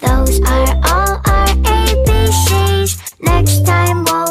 Those are all our ABCs. Next time we'll